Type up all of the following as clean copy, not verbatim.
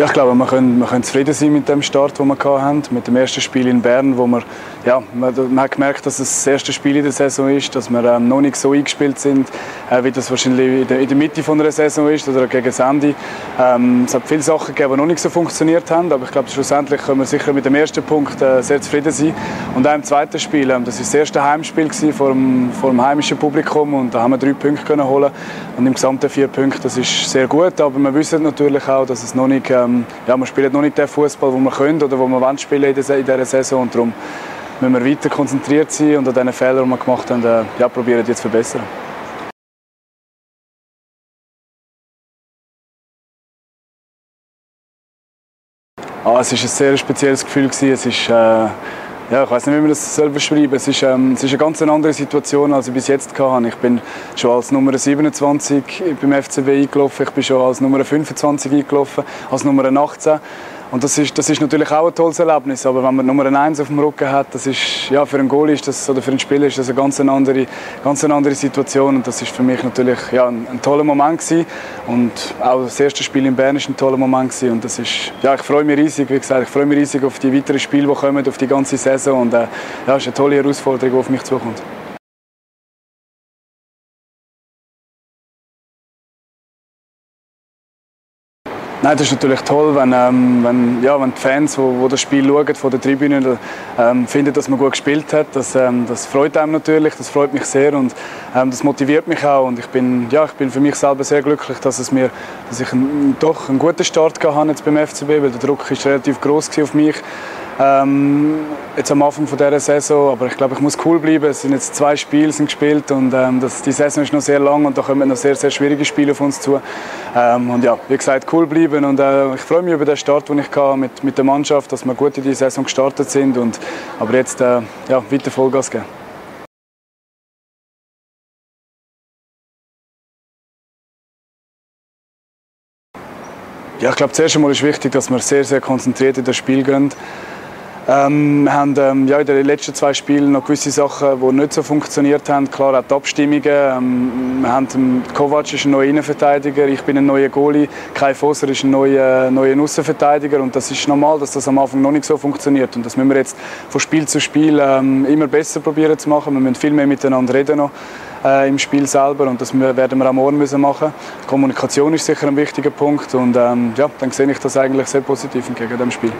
Ja, ich glaube, wir können zufrieden sein mit dem Start, den wir hatten, mit dem ersten Spiel in Bern, wo wir, ja, man hat gemerkt, dass es das erste Spiel in der Saison ist, dass wir noch nicht so eingespielt sind, wie das wahrscheinlich in der Mitte von einer Saison ist oder gegen das Ende. Es hat viele Sachen gegeben, die noch nicht so funktioniert haben, aber ich glaube, schlussendlich können wir sicher mit dem ersten Punkt sehr zufrieden sein. Und auch im zweiten Spiel, das war das erste Heimspiel vor dem heimischen Publikum und da haben wir 3 Punkte können holen und im Gesamten 4 Punkte, das ist sehr gut, aber wir wissen natürlich auch, dass es noch nicht ja, wir spielen noch nicht den Fußball, den wir können oder den wir spielen wollen in dieser Saison. Und darum müssen wir weiter konzentriert sein und an den Fehlern, die wir gemacht haben, ja, probieren, die zu verbessern. Ah, es war ein sehr spezielles Gefühl. Es ist, ja, ich weiß nicht, wie man das beschreiben soll. Es ist eine ganz andere Situation, als ich bis jetzt hatte. Ich bin schon als Nummer 27 beim FCB eingelaufen, ich bin schon als Nummer 25 eingelaufen, als Nummer 18. Und das ist natürlich auch ein tolles Erlebnis, aber wenn man Nummer 1 auf dem Rücken hat, das ist, ja, für einen Goalie ist das, oder für einen Spieler ist das eine ganz andere Situation. Und das war für mich natürlich, ja, ein toller Moment gewesen. Und auch das erste Spiel in Bern war ein toller Moment gewesen. Und das ist, ja, ich freue mich riesig, wie gesagt, ich freue mich riesig auf die weiteren Spiele, die kommen, auf die ganze Saison. Und ja, es ist eine tolle Herausforderung, die auf mich zukommt. Nein, das ist natürlich toll, wenn die Fans, die das Spiel schauen, von der Tribüne finden, dass man gut gespielt hat. Das freut einem natürlich, das freut mich sehr und das motiviert mich auch. Und ich bin für mich selber sehr glücklich, dass ich doch einen guten Start hatte jetzt beim FCB, weil der Druck ist relativ gross gewesen auf mich. Jetzt am Anfang von dieser Saison, aber ich glaube, ich muss cool bleiben. Es sind jetzt 2 Spiele sind gespielt und die Saison ist noch sehr lang und da kommen noch sehr, sehr schwierige Spiele auf uns zu. Und ja, wie gesagt, cool bleiben und ich freue mich über den Start, den ich hatte mit der Mannschaft, dass wir gut in die Saison gestartet sind. Aber jetzt ja, weiter Vollgas geben. Ja, ich glaube, zuerst einmal ist wichtig, dass wir sehr, sehr konzentriert in das Spiel gehen. Wir haben ja, in den letzten 2 Spielen noch gewisse Sachen, die nicht so funktioniert haben. Klar, auch die Abstimmungen. Kovac ist ein neuer Innenverteidiger, ich bin ein neuer Goalie, Kai Fosser ist ein neuer Außenverteidiger. Und das ist normal, dass das am Anfang noch nicht so funktioniert. Und das müssen wir jetzt von Spiel zu Spiel immer besser probieren zu machen. Wir müssen viel mehr miteinander reden noch im Spiel selber und das werden wir auch morgen machen müssen. Die Kommunikation ist sicher ein wichtiger Punkt und ja, dann sehe ich das eigentlich sehr positiv entgegen dem Spiel.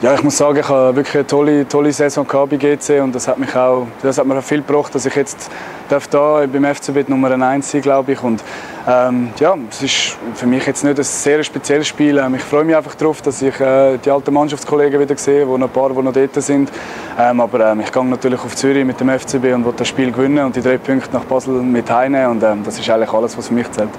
Ja, ich muss sagen, ich habe wirklich eine tolle Saison gehabt bei GC und das hat mir auch viel gebracht, dass ich jetzt hier beim FCB Nummer 1 sein, glaube ich. Und ja, es ist für mich jetzt nicht ein sehr spezielles Spiel. Ich freue mich einfach darauf, dass ich die alten Mannschaftskollegen wieder sehe, wo noch ein paar, die noch dort sind. Aber ich gehe natürlich auf Zürich mit dem FCB und will das Spiel gewinnen und die 3 Punkte nach Basel mit heimnehmen. Und das ist eigentlich alles, was für mich zählt.